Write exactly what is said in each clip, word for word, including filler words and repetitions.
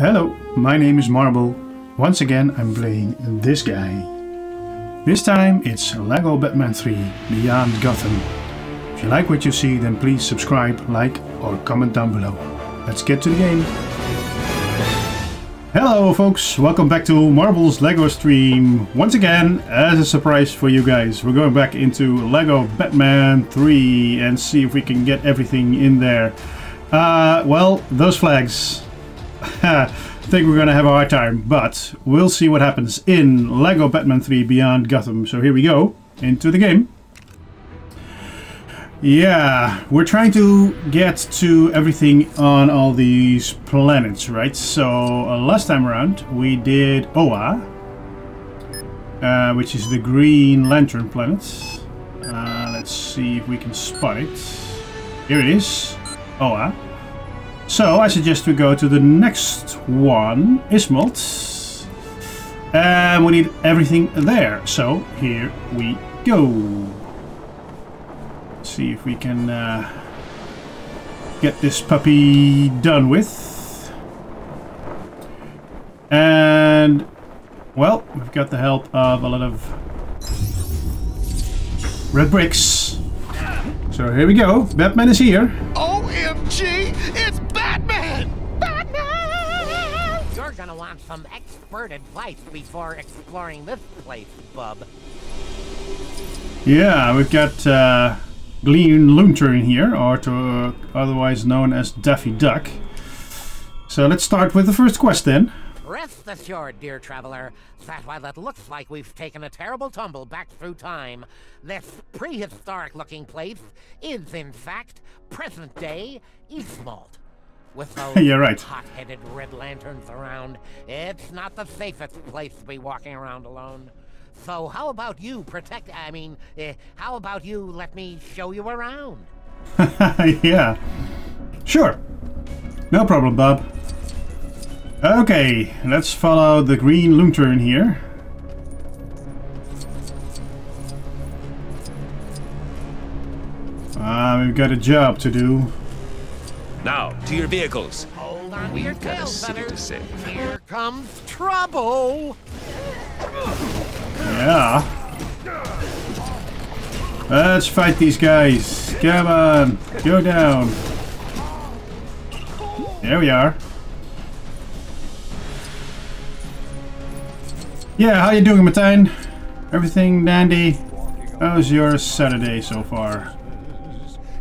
Hello, my name is Marble. Once again I'm playing this guy. This time it's Lego Batman three Beyond Gotham. If you like what you see, then please subscribe, like or comment down below. Let's get to the game. Hello folks, welcome back to Marble's Lego stream. Once again, as a surprise for you guys, we're going back into Lego Batman three and see if we can get everything in there. Uh, well, those flags. I think we're gonna have a hard time, but we'll see what happens in Lego Batman three Beyond Gotham. So here we go, into the game. Yeah, we're trying to get to everything on all these planets, right? So uh, last time around we did Oa, uh, which is the Green Lantern planet. Uh, let's see if we can spot it. Here it is, Oa. So I suggest we go to the next one, Ysmault, and we need everything there. So here we go. Let's see if we can uh, get this puppy done with. And well, we've got the help of a lot of red bricks. So here we go. Batman is here. O M G! It's Batman! Batman! You're gonna want some expert advice before exploring this place, bub. Yeah, we've got uh, Glean Loonter in here, or to, uh, otherwise known as Daffy Duck. So let's start with the first quest then. Rest assured, dear traveler, that while it looks like we've taken a terrible tumble back through time, this prehistoric-looking place is, in fact, present-day Ysmault. With those yeah, right. hot-headed red lanterns around, it's not the safest place to be walking around alone. So how about you protect... I mean, uh, how about you let me show you around? Yeah. Sure. No problem, Bob. Okay, let's follow the Green Loonter in here. Ah, uh, we've got a job to do. Now, to your vehicles. Hold on to your tails, butter. Here comes trouble. Yeah. Let's fight these guys. Come on, go down. There we are. Yeah, how you doing, Martijn? Everything dandy? How's your Saturday so far?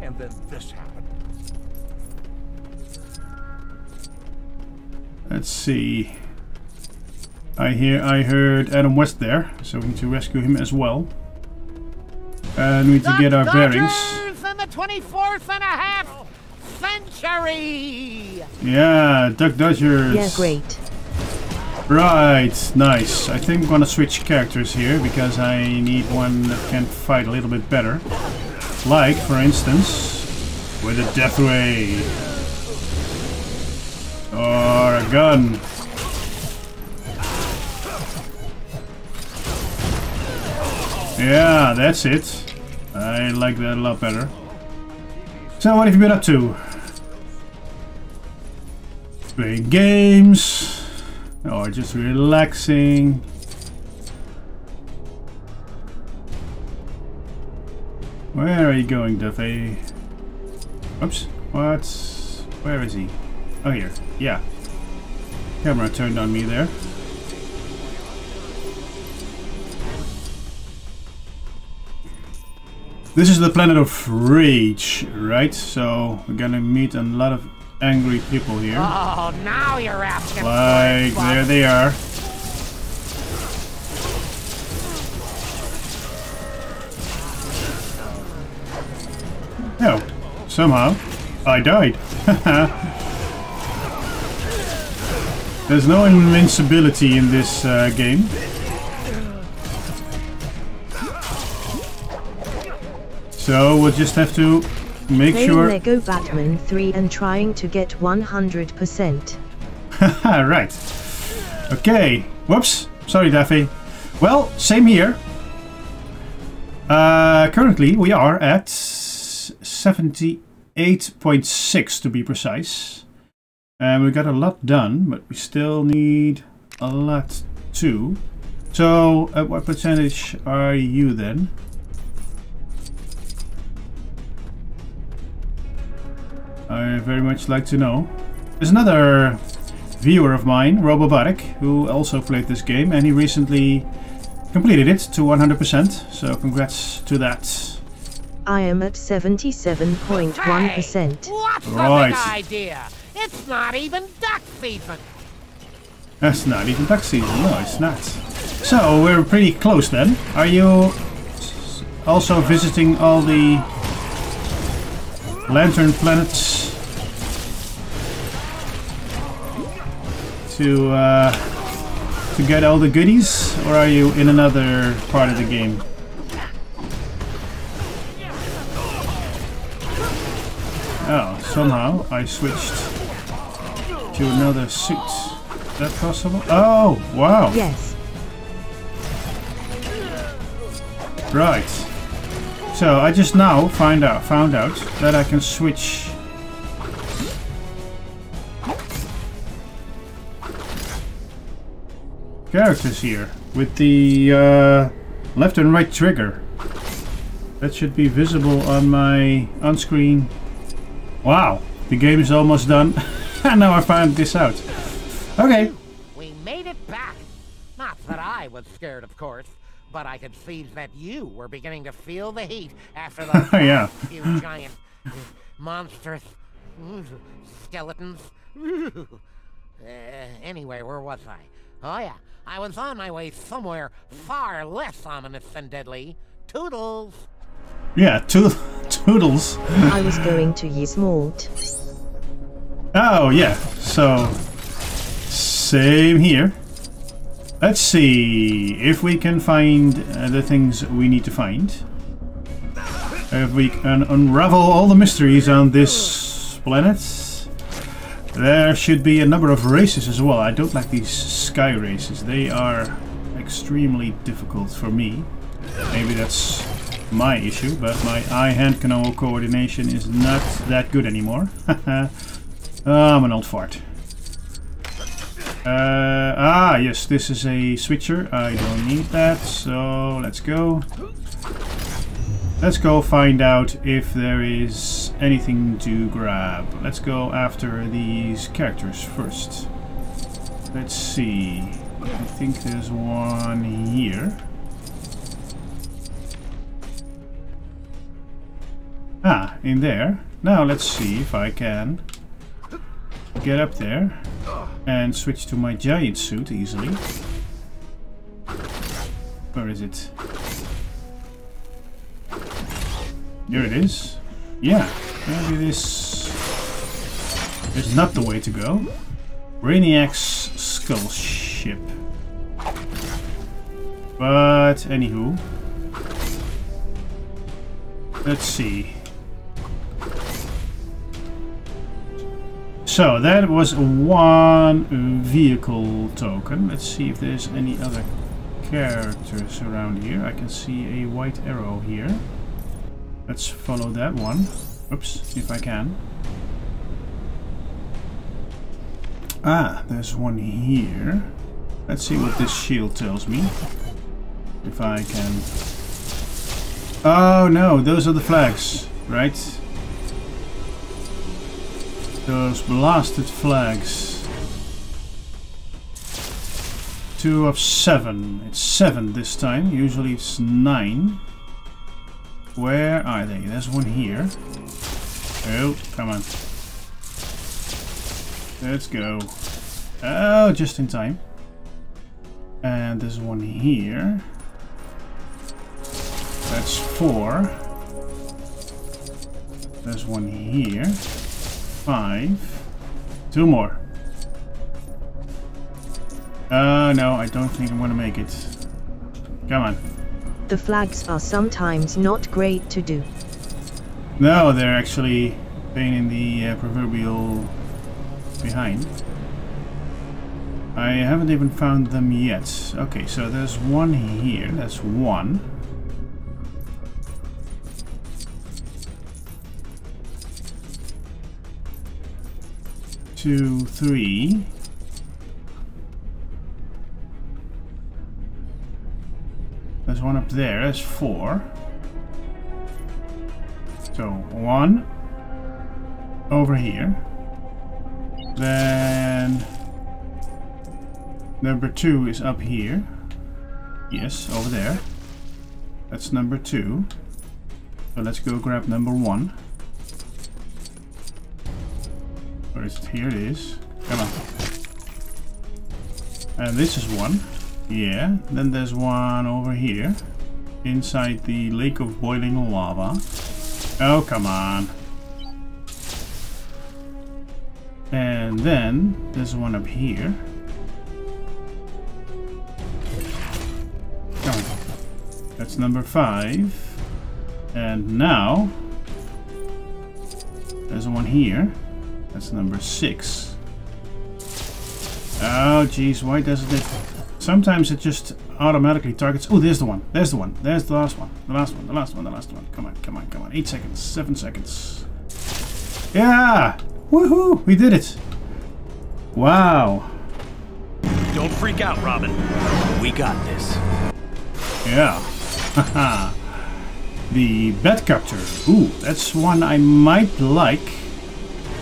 And then this happened. Let's see. I hear I heard Adam West there, so we need to rescue him as well. And we need to get our bearings. Duck Dodgers in the twenty-fourth and a half century. Yeah, Duck Dodgers. Yeah, great. Right, nice. I think I'm gonna switch characters here because I need one that can fight a little bit better. Like, for instance, with a death ray. Or a gun. Yeah, that's it. I like that a lot better. So what have you been up to? Playing games. Or just relaxing. Where are you going, Duffy? Oops. What? Where is he? Oh, here. Yeah. Camera turned on me there. This is the planet of rage, right? So we're gonna meet a lot of angry people here. Oh, now you're after like there they are. Oh, somehow I died. There's no invincibility in this uh, game. So we'll just have to Make Play sure Lego Batman three and trying to get one hundred percent. Haha, right. Okay. Whoops. Sorry, Daffy. Well, same here. Uh, currently, we are at seventy-eight point six to be precise. And uh, we got a lot done, but we still need a lot too. So at what percentage are you then? I very much like to know. There's another viewer of mine, Robobotic, who also played this game, and he recently completed it to one hundred percent, so congrats to that. I am at seventy-seven point one percent. Hey, what's right. An idea? It's not even duck season. That's not even duck season. No, it's not. So we're pretty close then. Are you also visiting all the lantern planets to uh, to get all the goodies, or are you in another part of the game? Oh, somehow I switched to another suit. Is that possible? Oh, wow. Yes. Right. So I just now find out found out that I can switch. Characters here with the uh, left and right trigger. That should be visible on my on-screen. Wow, the game is almost done, and now I found this out. Okay. We made it back. Not that I was scared, of course, but I could see that you were beginning to feel the heat after those yeah. few giant monstrous skeletons. Uh, anyway, where was I? Oh yeah, I was on my way somewhere far less ominous than deadly. Toodles! Yeah, to toodles. I was going to Ysmault. Oh yeah, so same here. Let's see if we can find uh, the things we need to find. If we can unravel all the mysteries on this planet. There should be a number of races as well. I don't like these sky races. They are extremely difficult for me. Maybe that's my issue, but my eye-hand canal coordination is not that good anymore. uh, I'm an old fart. Uh, ah, yes, this is a switcher. I don't need that, so let's go. Let's go find out if there is anything to grab. Let's go after these characters first. Let's see. I think there's one here. Ah, in there. Now let's see if I can get up there and switch to my giant suit easily. Where is it? There it is. Yeah, maybe this is not the way to go. Brainiac's skull ship. But anywho, let's see. So that was one vehicle token. Let's see if there's any other characters around here. I can see a white arrow here. Let's follow that one. Oops, if I can. Ah, there's one here. Let's see what this shield tells me. If I can... Oh no, those are the flags, right? Those blasted flags. Two of seven. It's seven this time. Usually it's nine. Where are they? There's one here. Oh, come on. Let's go. Oh, just in time. And there's one here. That's four. There's one here. Five. Two more. Uh, no, I don't think I'm gonna make it. Come on. The flags are sometimes not great to do. No, they're actually pain in the uh, proverbial behind. I haven't even found them yet. Okay, so there's one here. That's one. two, three. There's one up there, that's four. So one over here. Then number two is up here. Yes, over there. That's number two. So let's go grab number one. Where is it? Here it is. Come on. And this is one. Yeah. Then there's one over here. Inside the lake of boiling lava. Oh, come on. And then there's one up here. Come on. That's number five. And now there's one here. That's number six. Oh jeez, why doesn't it? Sometimes it just automatically targets. Oh, there's the one. There's the one. There's the last one. The last one. The last one. The last one. Come on. Come on. Come on. Eight seconds. Seven seconds. Yeah! Woohoo! We did it! Wow! Don't freak out, Robin. We got this. Yeah. Haha. The Batcopter. Ooh, that's one I might like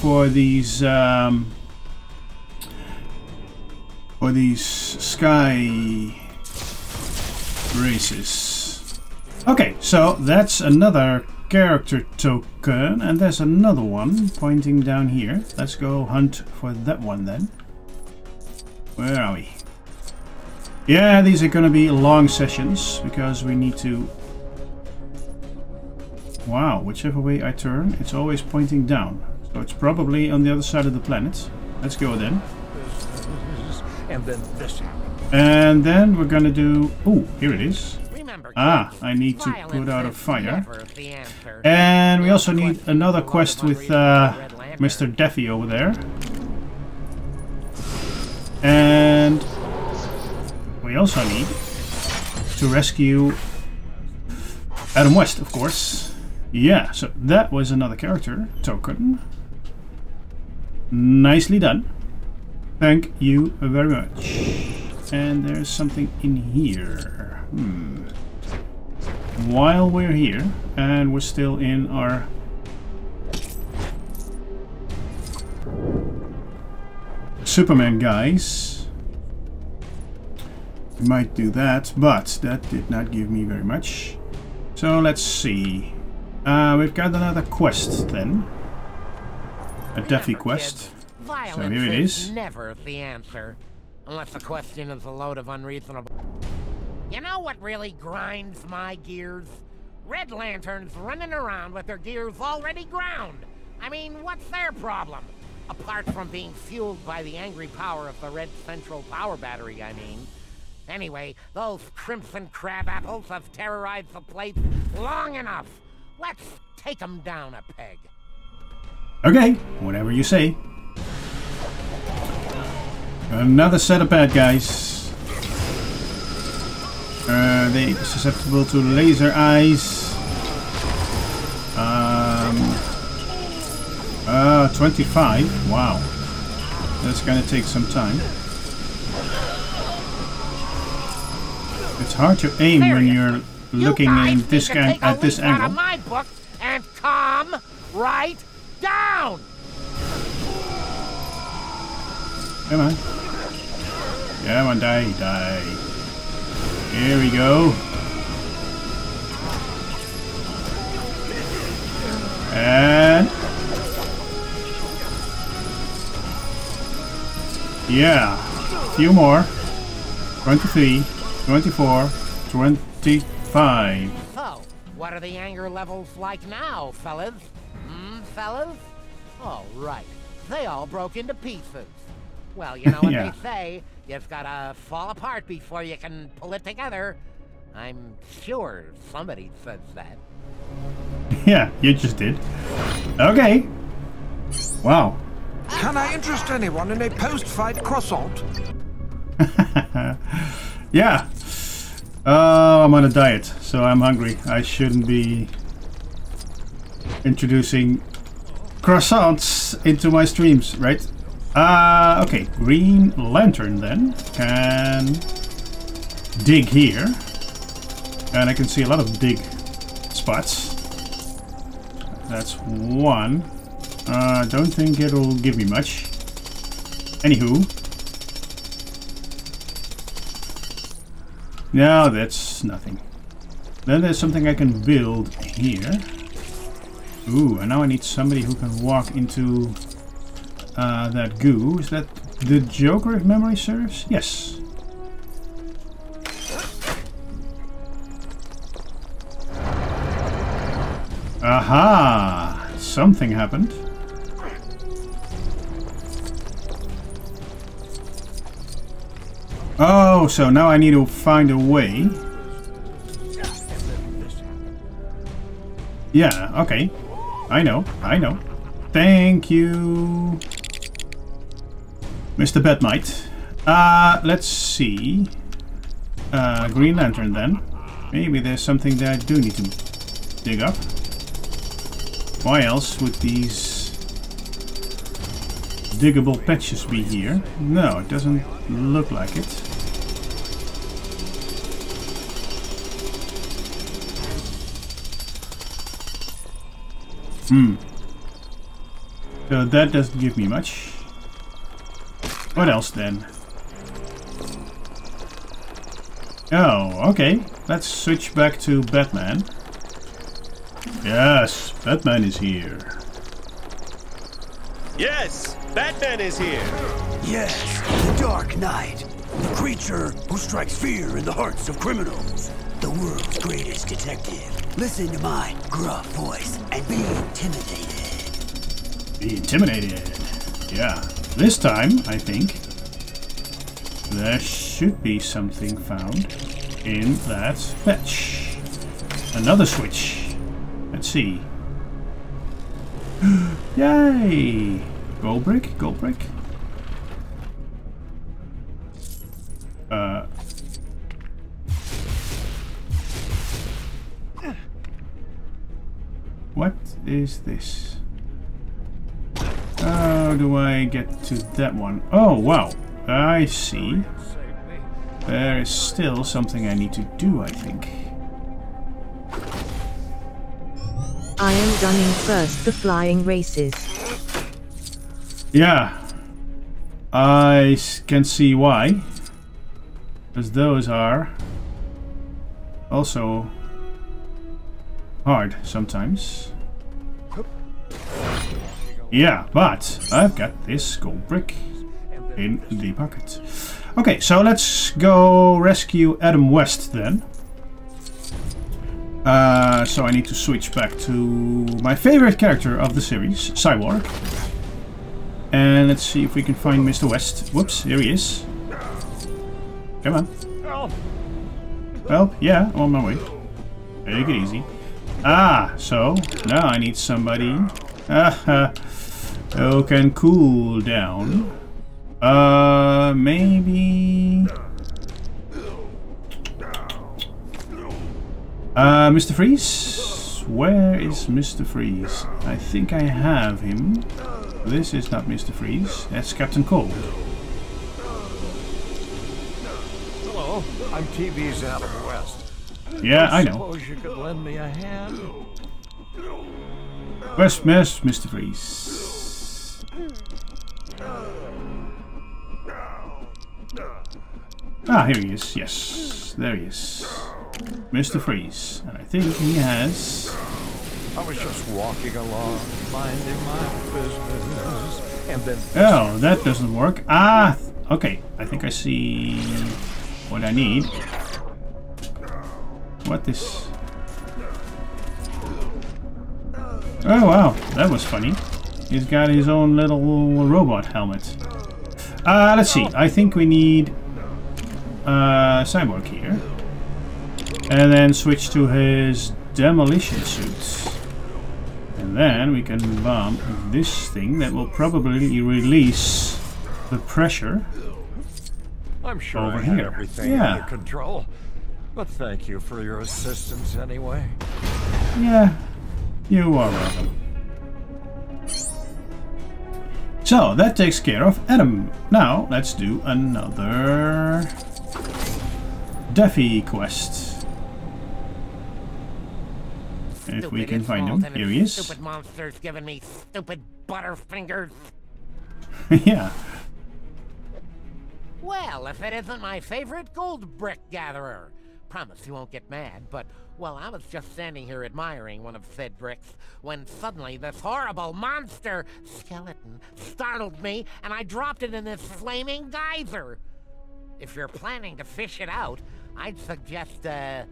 for these um, for these sky races. Okay, so that's another character token, and there's another one pointing down here. Let's go hunt for that one then. Where are we? Yeah, these are gonna be long sessions because we need to. Wow, whichever way I turn, it's always pointing down. So it's probably on the other side of the planet. Let's go then. And then this. And then we're gonna do... Ooh, here it is. Ah, I need to put out a fire. And we also need another quest with uh, Mister Daffy over there. And we also need to rescue Adam West, of course. Yeah, so that was another character token. Nicely done. Thank you very much. And there's something in here. Hmm. While we're here, and we're still in our... Superman guys. We might do that, but that did not give me very much. So let's see. Uh, we've got another quest then. A Daffy quest. So here it is. Never the answer, unless the question is a load of unreasonable. You know what really grinds my gears? Red Lanterns running around with their gears already ground. I mean, what's their problem? Apart from being fueled by the angry power of the red central power battery, I mean. Anyway, those crimson crab apples have terrorized the place long enough. Let's take them down a peg. Okay, whatever you say. Another set of bad guys. Uh, they are susceptible to laser eyes. Um, uh, twenty-five. Wow. That's gonna take some time. It's hard to aim when you're... looking in this guy at this angle. Out of my book and calm right down. Come on. Come on, die, die. Here we go. And yeah, a few more. Twenty-three, twenty-four, twenty. Fine. So, what are the anger levels like now, fellas? Hmm, fellas? All right. They all broke into pieces. Well, you know what yeah. they say. You've got to fall apart before you can pull it together. I'm sure somebody says that. Yeah, you just did. Okay. Wow. Can I interest anyone in a post-fight croissant? Yeah. Uh, I'm on a diet, so I'm hungry. I shouldn't be introducing croissants into my streams, right? Uh, okay, Green Lantern then can dig here. And I can see a lot of dig spots. That's one. I uh, don't think it'll give me much. Anywho. No, that's nothing. Then there's something I can build here. Ooh, and now I need somebody who can walk into uh, that goo. Is that the Joker, if memory serves? Yes. Aha! Something happened. Oh, so now I need to find a way. Yeah, okay. I know, I know. Thank you, Mister Batmite. Uh, let's see. Uh, Green Lantern then. Maybe there's something that I do need to dig up. Why else would these diggable patches be here? No, it doesn't look like it. Hmm. So that doesn't give me much. What else then? Oh, okay. Let's switch back to Batman. Yes, Batman is here. Yes, Batman is here. Yes, the Dark Knight. The creature who strikes fear in the hearts of criminals. The world's greatest detective. Listen to my gruff voice and be intimidated. Be intimidated. Yeah. This time, I think, there should be something found in that patch. Another switch. Let's see. Yay! Gold brick? Gold brick? Uh... What is this? How do I get to that one? Oh, wow. I see. There is still something I need to do, I think. I am running first the flying races. Yeah. I can see why. Because those are also hard sometimes. Yeah, but I've got this gold brick in the pocket. Okay, so let's go rescue Adam West then. Uh, so I need to switch back to my favorite character of the series, Cyborg. And let's see if we can find Mister West. Whoops, here he is. Come on. Help! Well, yeah, I'm on my way. Take it easy. Ah, so now I need somebody uh, who can cool down. Uh, maybe. Uh, Mister Freeze? Where is Mister Freeze? I think I have him. This is not Mister Freeze, that's Captain Cold. Hello, I'm T V's Adam West. Yeah, I know. Suppose you could lend me a hand? West, mess, Mister Freeze. Ah, here he is. Yes, there he is, Mister Freeze. And I think he has. I was just walking along, minding my business, and then. Oh, that doesn't work. Ah, okay. I think I see what I need. What this? Oh wow, that was funny. He's got his own little robot helmet. Uh, let's see. I think we need uh, Cyborg here, and then switch to his demolition suits, and then we can bomb this thing that will probably release the pressure. I'm sure over I had here. Everything yeah. Under control. But thank you for your assistance anyway. Yeah, you are welcome. So that takes care of Adam. Now let's do another Daffy quest. Stupid, if we can find him. Here he is. Stupid monsters giving me stupid butterfingers. Yeah. Well, if it isn't my favorite gold brick gatherer. Promise you won't get mad, but, well, I was just standing here admiring one of said bricks when suddenly this horrible monster skeleton startled me and I dropped it in this flaming geyser. If you're planning to fish it out, I'd suggest uh,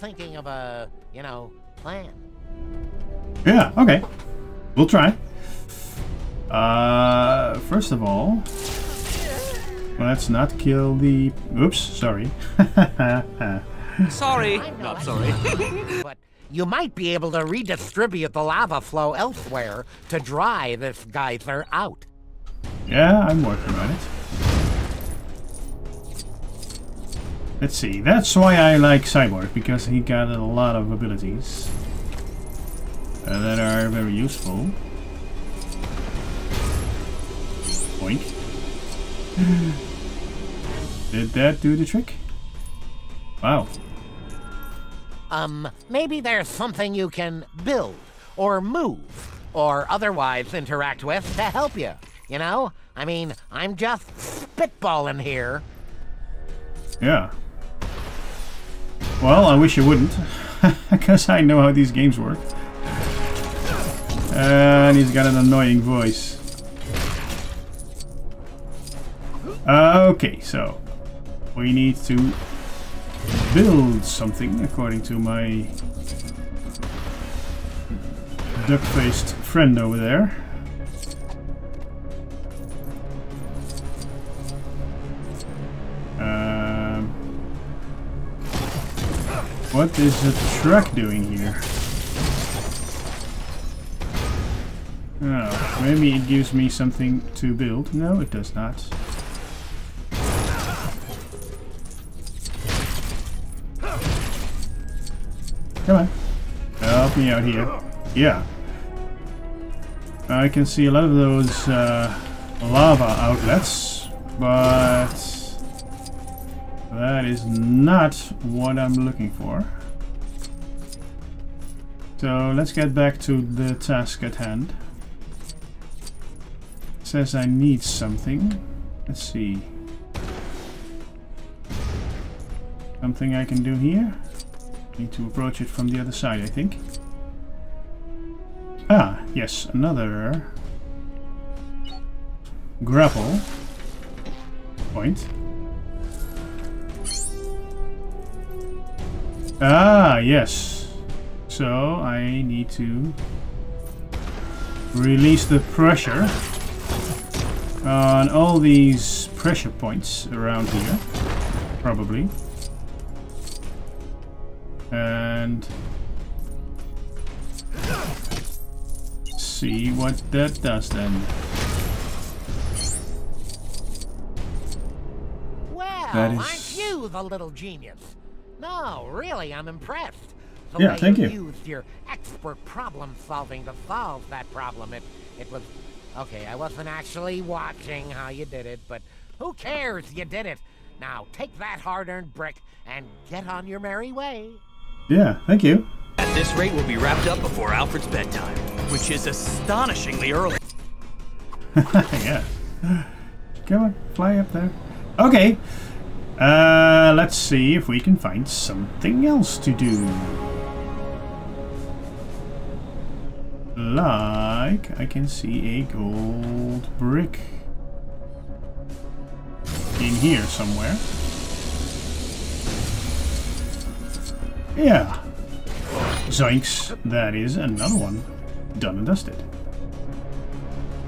thinking of a, you know, plan. Yeah, okay. We'll try. Uh, first of all, let's not kill the... Oops, sorry. Sorry. Not sorry. But you might be able to redistribute the lava flow elsewhere to dry this geyser out. Yeah, I'm working on it. Let's see. That's why I like Cyborg, because he got a lot of abilities uh, that are very useful. Boink. Did that do the trick? Wow. Um, maybe there's something you can build, or move, or otherwise interact with to help you, you know? I mean, I'm just spitballing here. Yeah. Well, I wish you wouldn't, because I know how these games work. And he's got an annoying voice. Okay, so we need to build something according to my duck-faced friend over there. Um, what is the truck doing here? Oh, maybe it gives me something to build. No, it does not. Come on. Help me out here. Yeah. I can see a lot of those uh, lava outlets, but that is not what I'm looking for. So let's get back to the task at hand. It says I need something. Let's see. Something I can do here. Need to approach it from the other side, I think. Ah, yes, another grapple point. Ah, yes. So I need to release the pressure on all these pressure points around here, probably. And see what that does then. Well, that is... aren't you the little genius? No, really, I'm impressed. The yeah, way thank you. You used your expert problem solving to solve that problem. It, it was okay. I wasn't actually watching how you did it, but who cares? You did it. Now take that hard-earned brick and get on your merry way. Yeah, thank you. At this rate, we'll be wrapped up before Alfred's bedtime, which is astonishingly early. Yeah. Come on, fly up there. Okay. Uh, let's see if we can find something else to do. Like, I can see a gold brick in here somewhere. Yeah. Zoinks. That is another one. Done and dusted.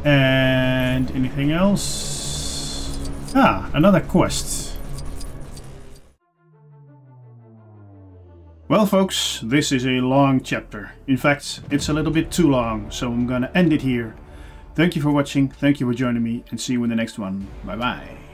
And anything else? Ah, another quest. Well, folks, this is a long chapter. In fact, it's a little bit too long, so I'm gonna end it here. Thank you for watching, thank you for joining me, and see you in the next one. Bye-bye.